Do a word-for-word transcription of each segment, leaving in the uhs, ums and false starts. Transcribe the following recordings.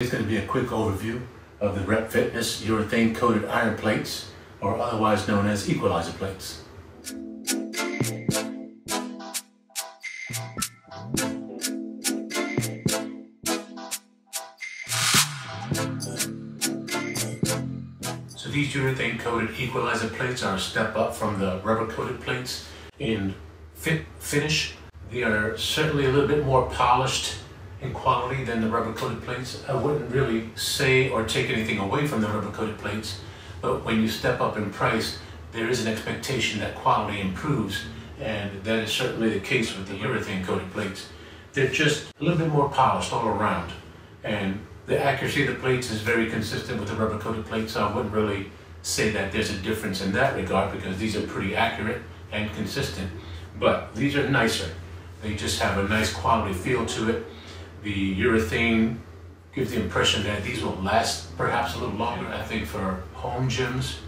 It's going to be a quick overview of the Rep Fitness urethane coated iron plates, or otherwise known as equalizer plates. So these urethane coated equalizer plates are a step up from the rubber coated plates in fit finish. They are certainly a little bit more polished in quality than the rubber coated plates. I wouldn't really say or take anything away from the rubber coated plates, but when you step up in price, there is an expectation that quality improves, and that is certainly the case with the urethane coated plates. They're just a little bit more polished all around, and the accuracy of the plates is very consistent with the rubber coated plates, so I wouldn't really say that there's a difference in that regard because these are pretty accurate and consistent. But these are nicer. They just have a nice quality feel to it. The urethane gives the impression that these will last perhaps a little longer. I think for home gyms,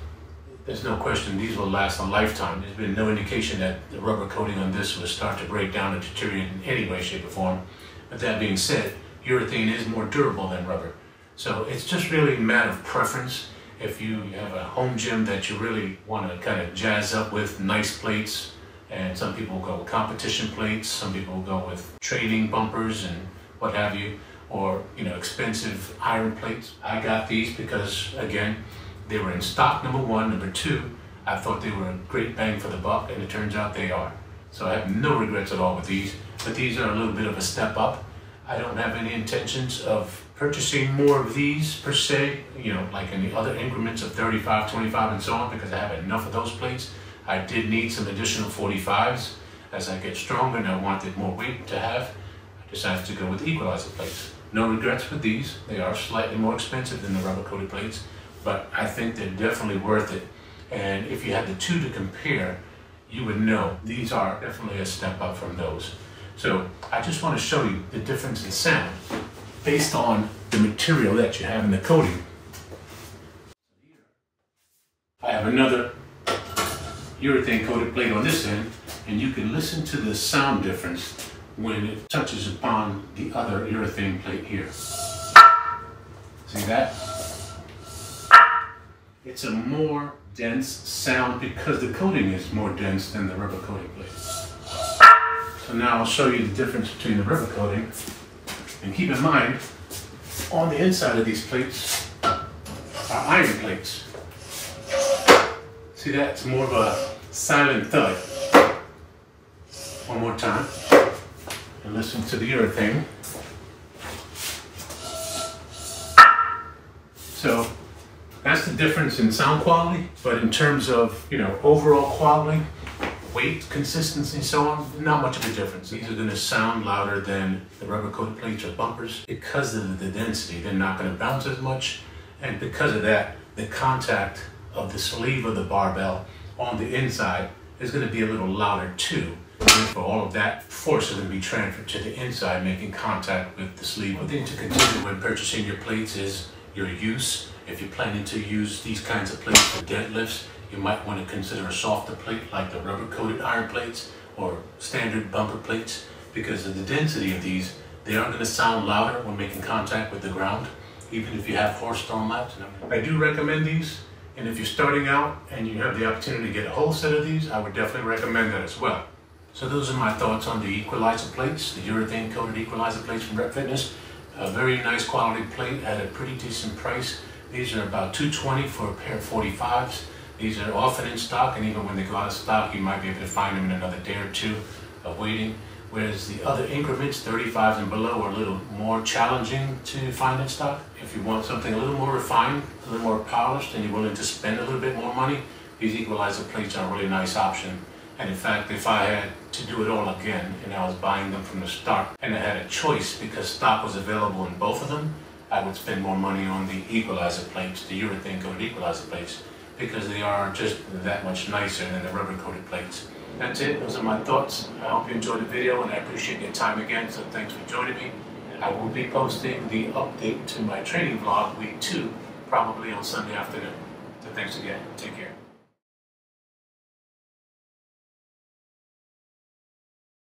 there's no question these will last a lifetime. There's been no indication that the rubber coating on this will start to break down and deteriorate in any way, shape, or form. But that being said, urethane is more durable than rubber. So it's just really a matter of preference. If you have a home gym that you really want to kind of jazz up with nice plates, and some people will go with competition plates, some people will go with training bumpers and what have you, or you know, expensive iron plates. I got these because, again, they were in stock, number one. Number two, I thought they were a great bang for the buck, and it turns out they are. So I have no regrets at all with these, but these are a little bit of a step up. I don't have any intentions of purchasing more of these per se, you know, like in the other increments of thirty-five, twenty-five, and so on, because I have enough of those plates. I did need some additional forty-fives as I get stronger and I wanted more weight to have. Decided to go with equalizer plates. No regrets with these. They are slightly more expensive than the rubber coated plates, but I think they're definitely worth it. And if you had the two to compare, you would know these are definitely a step up from those. So I just want to show you the difference in sound based on the material that you have in the coating. I have another urethane coated plate on this end, and you can listen to the sound difference when it touches upon the other urethane plate here. See that? It's a more dense sound because the coating is more dense than the rubber coating plate. So now I'll show you the difference between the rubber coating. And keep in mind, on the inside of these plates are iron plates. See that? It's more of a silent thud. One more time. And listen to the urethane. So that's the difference in sound quality, but in terms of, you know, overall quality, weight, consistency, and so on, not much of a difference. These are going to sound louder than the rubber coated plates or bumpers. Because of the density, they're not going to bounce as much, and because of that, the contact of the sleeve of the barbell on the inside is going to be a little louder too. For all of that force is going to be transferred to the inside, making contact with the sleeve. One thing to consider when purchasing your plates is your use. If you're planning to use these kinds of plates for deadlifts, you might want to consider a softer plate like the rubber coated iron plates or standard bumper plates. Because of the density of these, they aren't going to sound louder when making contact with the ground, even if you have horse thrown laps. I do recommend these, and if you're starting out and you have the opportunity to get a whole set of these, I would definitely recommend that as well. So those are my thoughts on the equalizer plates, the urethane coated equalizer plates from Rep Fitness. A very nice quality plate at a pretty decent price. These are about two hundred twenty dollars for a pair of forty-fives. These are often in stock, and even when they go out of stock, you might be able to find them in another day or two of waiting. Whereas the other increments, thirty-fives and below, are a little more challenging to find in stock. If you want something a little more refined, a little more polished, and you're willing to spend a little bit more money, these equalizer plates are a really nice option. And in fact, if I had to do it all again and I was buying them from the stock and I had a choice because stock was available in both of them, I would spend more money on the equalizer plates, the urethane coated equalizer plates, because they are just that much nicer than the rubber coated plates. That's it. Those are my thoughts. I hope you enjoyed the video, and I appreciate your time again, so thanks for joining me. I will be posting the update to my training vlog week two, probably on Sunday afternoon. So thanks again. Take care.